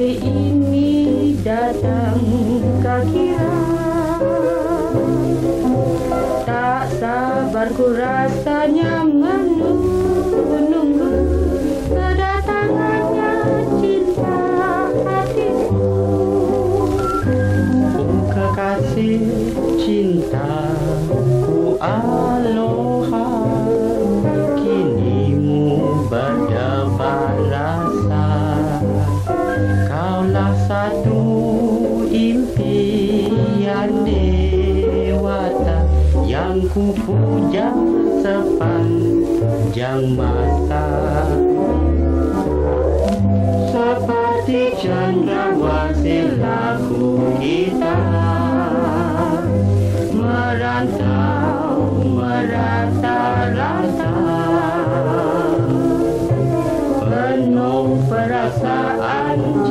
hari ini datang kekira, tak sabar ku rasanya menunggu kedatangannya cinta hatiku. Kekasih cinta ku aloha, kini mu berdampak rasa. Kaulah satu impian dewata yang ku puja sepanjang masa. Seperti cendrawasih kita merantau merata-rata, penuh perasaan.